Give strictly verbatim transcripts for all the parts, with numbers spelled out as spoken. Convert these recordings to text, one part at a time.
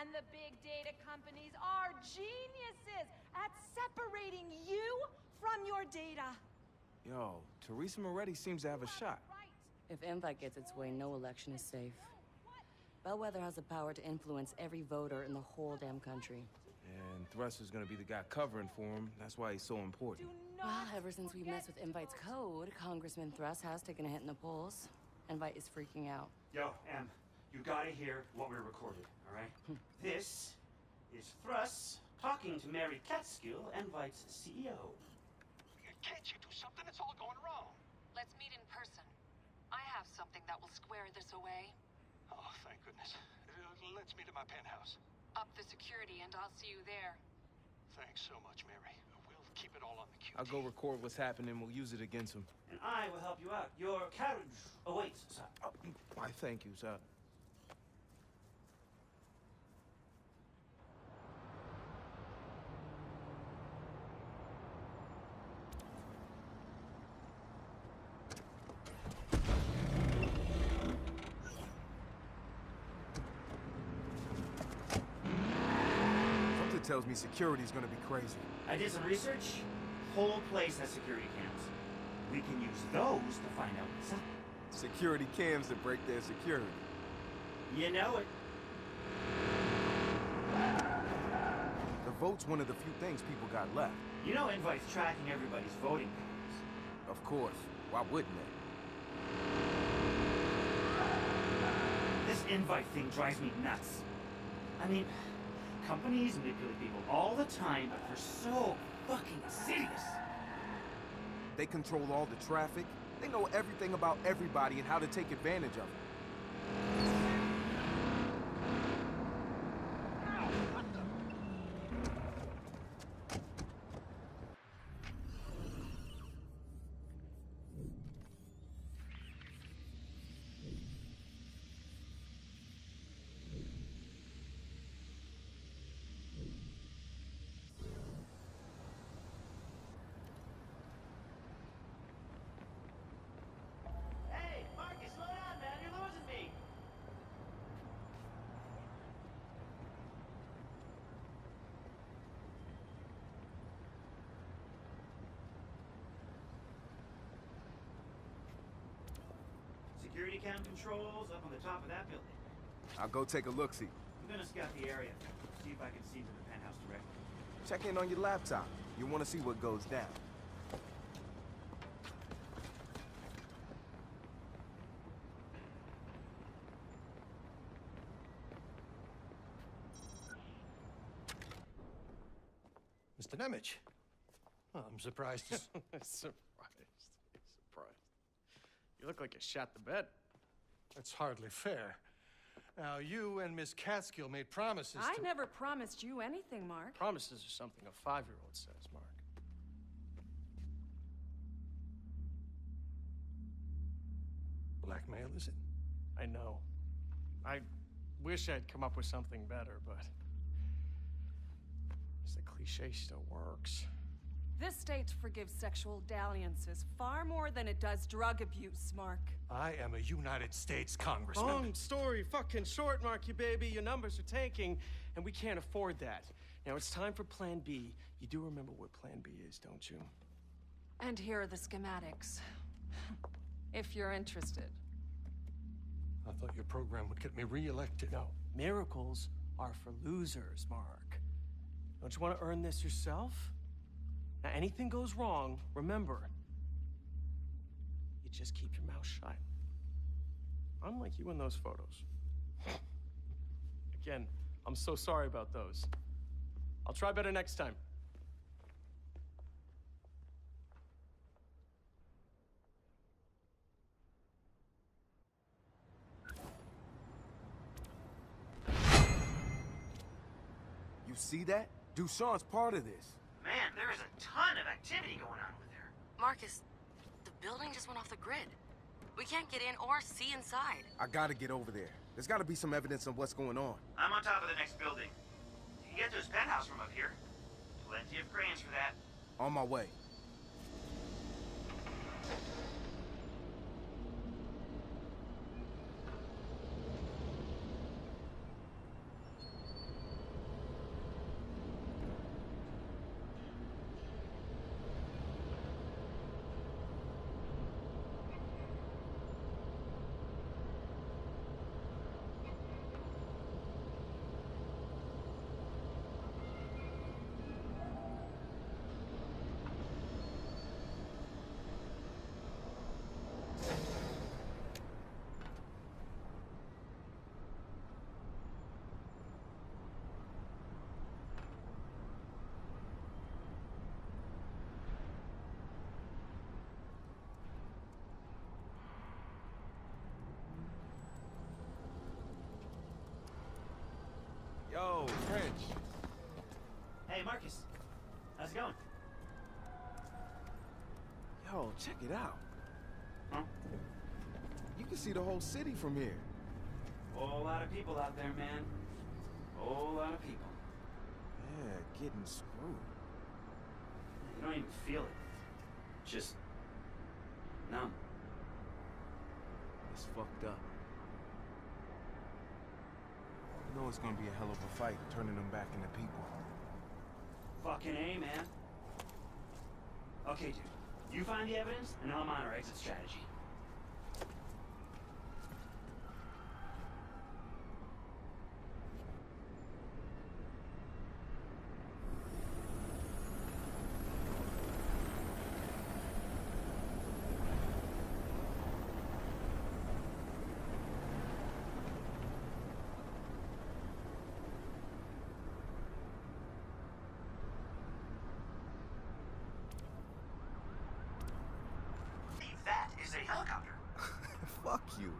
and the big data companies are geniuses at separating you from your data. Yo, Teresa Moretti seems to have a shot. If INVITE gets its way, no election is safe. BELLWETHER has the power to influence every voter in the whole damn country. And THRUST is gonna be the guy covering for him. That's why he's so important. Well, ever since we messed with INVITE's code, Congressman THRUST has taken a hit in the polls. INVITE is freaking out. Yo, Em, you gotta hear what we recorded, all right? This is THRUST talking to Mary Catskill, INVITE's C E O. Can't you do something? It's all going wrong. Let's meet in person. I have something that will square this away. Oh, thank goodness. Uh, let's meet at my penthouse. Up the security and I'll see you there. Thanks so much, Mary. We'll keep it all on the Q T. I'll go record what's happening. We'll use it against him. And I will help you out. Your carriage awaits, sir. Oh, why, thank you, sir. Tells me security's gonna be crazy. I did some research. Whole place has security cams. We can use those to find out what's up. Security cams that break their security. You know it. The vote's one of the few things people got left. You know INVITE's tracking everybody's voting patterns. Of course. Why wouldn't they? This INVITE thing drives me nuts. I mean, companies manipulate people all the time, but they're so fucking insidious. They control all the traffic. They know everything about everybody and how to take advantage of it. Security cam controls up on the top of that building. I'll go take a look-see. I'm gonna scout the area. See if I can see to the penthouse directly. Check in on your laptop. You wanna see what goes down. Mister Nemich. Well, I'm surprised. Surprised. Surprised. You look like you shot the bed. That's hardly fair. Now, you and Miss Catskill made promises I to... never promised you anything, Mark. Promises are something a five-year-old says, Mark. Blackmail, is it? I know. I wish I'd come up with something better, but... the cliche still works. This state forgives sexual dalliances far more than it does drug abuse, Mark. I am a United States Congressman. Long story fucking short, Mark, you baby. Your numbers are tanking, and we can't afford that. Now it's time for Plan B. You do remember what Plan B is, don't you? And here are the schematics. If you're interested. I thought your program would get me re-elected. No. Miracles are for losers, Mark. Don't you want to earn this yourself? Now, anything goes wrong, remember, you just keep your mouth shut. Unlike you in those photos. Again, I'm so sorry about those. I'll try better next time. You see that? Duchamp's part of this. Man, there is a ton of activity going on over there. Marcus, the building just went off the grid. We can't get in or see inside. I gotta get over there. There's gotta be some evidence of what's going on. I'm on top of the next building. You can get to his penthouse from up here. Plenty of cranes for that. On my way. Yo, Rich. Hey, Marcus. How's it going? Yo, check it out. Huh? You can see the whole city from here. Whole lot of people out there, man. Whole lot of people. Yeah, getting screwed. You don't even feel it. Just numb. It's fucked up. I know it's gonna be a hell of a fight turning them back into people. Fucking A, man. Okay, dude. You find the evidence, and I'll mine our exit strategy. A helicopter. Fuck you.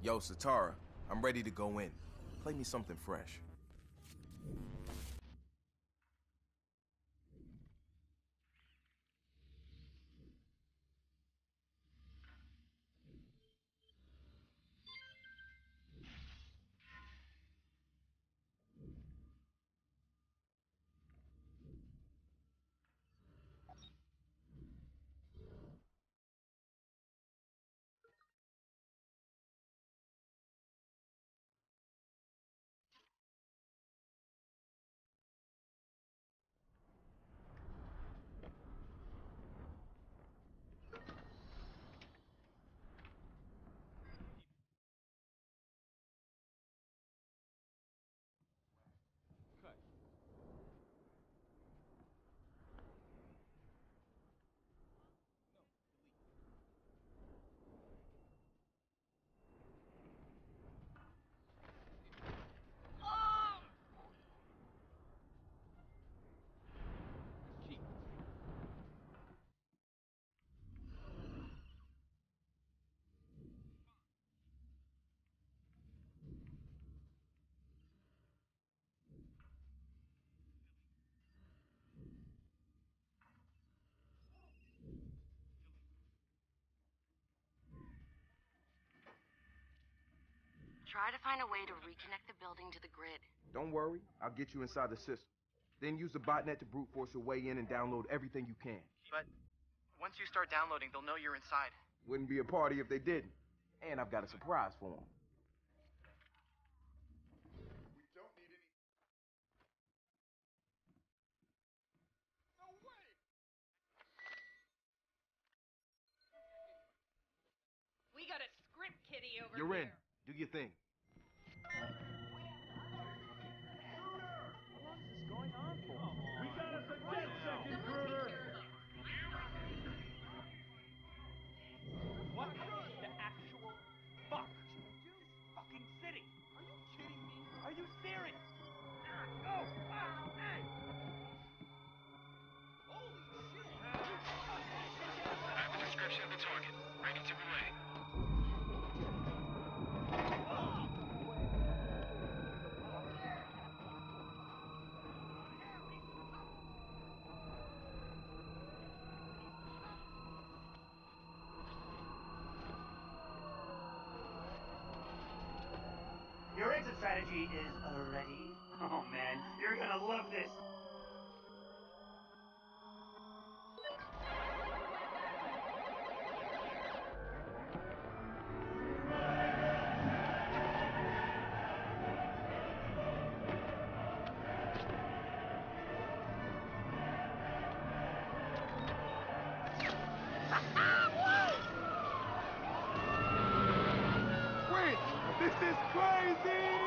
Yo, Satara, I'm ready to go in. Play me something fresh. Try to find a way to reconnect the building to the grid. Don't worry, I'll get you inside the system. Then use the botnet to brute force your way in and download everything you can. But once you start downloading, they'll know you're inside. Wouldn't be a party if they didn't. And I've got a surprise for them. We don't need any... No way! We got a script kitty over here. You're in. Do your thing. What is going on for? We got us a dead second, Gruner! What the actual fuck? This fucking city! Are you kidding me? Are you serious? No! Ah, hey! Holy shit! I have a description of the target. Ready to relay. Strategy is ready. Oh man, you're gonna love this. Wait, this is crazy!